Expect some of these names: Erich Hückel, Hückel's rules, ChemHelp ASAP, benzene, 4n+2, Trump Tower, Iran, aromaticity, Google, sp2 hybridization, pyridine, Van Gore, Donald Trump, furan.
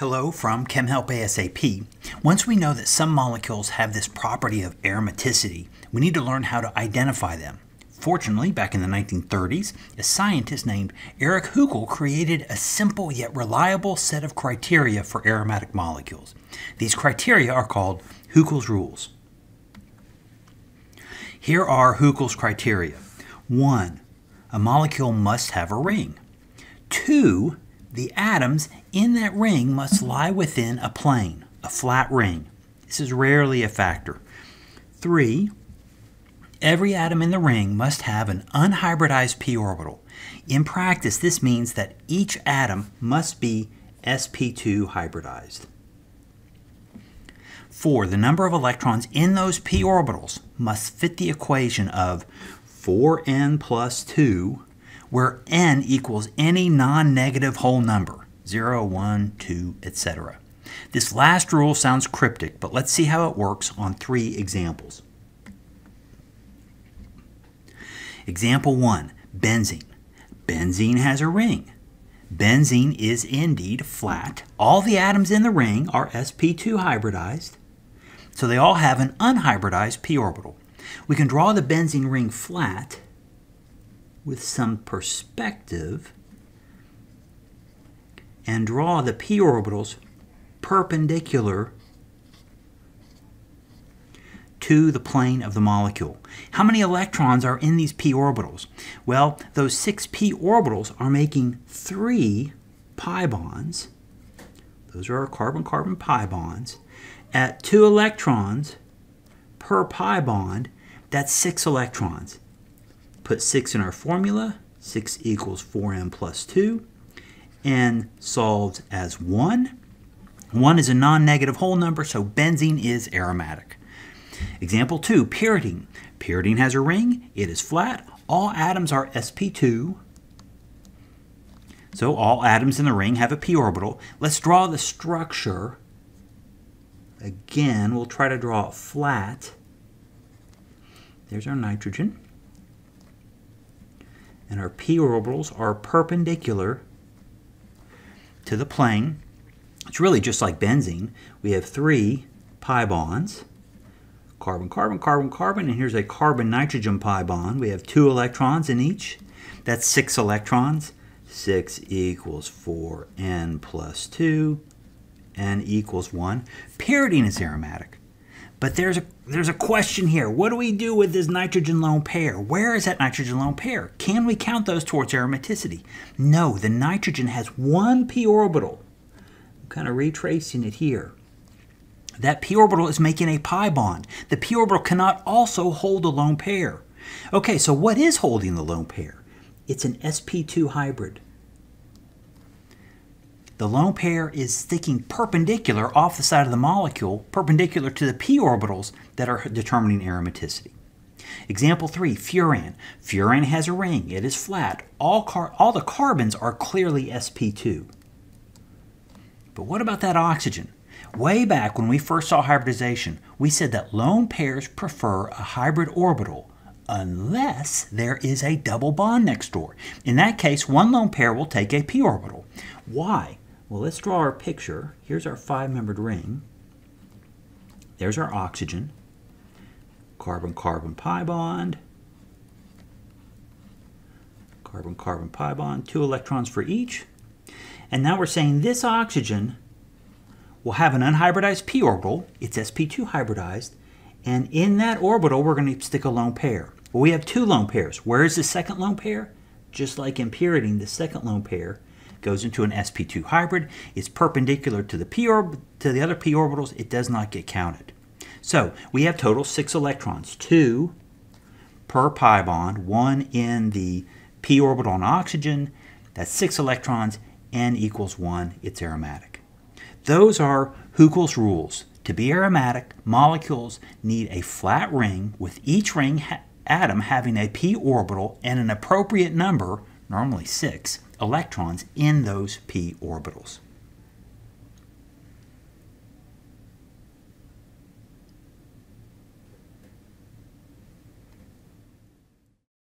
Hello from ChemHelp ASAP. Once we know that some molecules have this property of aromaticity, we need to learn how to identify them. Fortunately, back in the 1930s, a scientist named Erich Hückel created a simple yet reliable set of criteria for aromatic molecules. These criteria are called Hückel's rules. Here are Hückel's criteria. 1. A molecule must have a ring. 2. The atoms in that ring must lie within a plane, a flat ring. This is rarely a factor. 3. Every atom in the ring must have an unhybridized p orbital. In practice, this means that each atom must be sp2 hybridized. 4. The number of electrons in those p orbitals must fit the equation of 4n plus 2, where n equals any non-negative whole number, 0, 1, 2, etc. This last rule sounds cryptic, but let's see how it works on 3 examples. Example 1, benzene. Benzene has a ring. Benzene is indeed flat. All the atoms in the ring are sp2 hybridized, so they all have an unhybridized p orbital. We can draw the benzene ring flat with some perspective and draw the p orbitals perpendicular to the plane of the molecule. How many electrons are in these p orbitals? Well, those 6 p orbitals are making 3 pi bonds. Those are our carbon-carbon pi bonds. At 2 electrons per pi bond, that's 6 electrons. Put 6 in our formula, 6 equals 4n plus 2, n solves as 1. 1 is a non-negative whole number, so benzene is aromatic. Example 2, pyridine. Pyridine has a ring, it is flat, all atoms are sp2, so all atoms in the ring have a p orbital. Let's draw the structure. Again, we'll try to draw it flat. There's our nitrogen. And our p orbitals are perpendicular to the plane. It's really just like benzene. We have 3 pi bonds, carbon, carbon, carbon, carbon, and here's a carbon-nitrogen pi bond. We have 2 electrons in each. That's 6 electrons. 6 equals 4n plus 2, n equals 1. Pyridine is aromatic. But there's a question here. What do we do with this nitrogen lone pair? Where is that nitrogen lone pair? Can we count those towards aromaticity? No, the nitrogen has 1 p orbital. I'm kind of retracing it here. That p orbital is making a pi bond. The p orbital cannot also hold a lone pair. Okay, so what is holding the lone pair? It's an sp2 hybrid. The lone pair is sticking perpendicular off the side of the molecule, perpendicular to the p orbitals that are determining aromaticity. Example 3, furan. Furan has a ring. It is flat. All the carbons are clearly sp2. But what about that oxygen? Way back when we first saw hybridization, we said that lone pairs prefer a hybrid orbital unless there is a double bond next door. In that case, one lone pair will take a p orbital. Why? Well, let's draw our picture. Here's our 5-membered ring. There's our oxygen. Carbon-carbon pi bond. Carbon-carbon pi bond. 2 electrons for each. And now we're saying this oxygen will have an unhybridized p orbital. It's sp2 hybridized. And in that orbital, we're going to stick a lone pair. Well, we have 2 lone pairs. Where is the second lone pair? Just like in pyridine, the second lone pair goes into an sp2 hybrid. It's perpendicular to the other p orbitals. It does not get counted. So we have total 6 electrons, 2 per pi bond, 1 in the p orbital on oxygen. That's 6 electrons. N equals 1. It's aromatic. Those are Hückel's rules. To be aromatic, molecules need a flat ring with each ring atom having a p orbital and an appropriate number, normally 6, electrons in those p orbitals.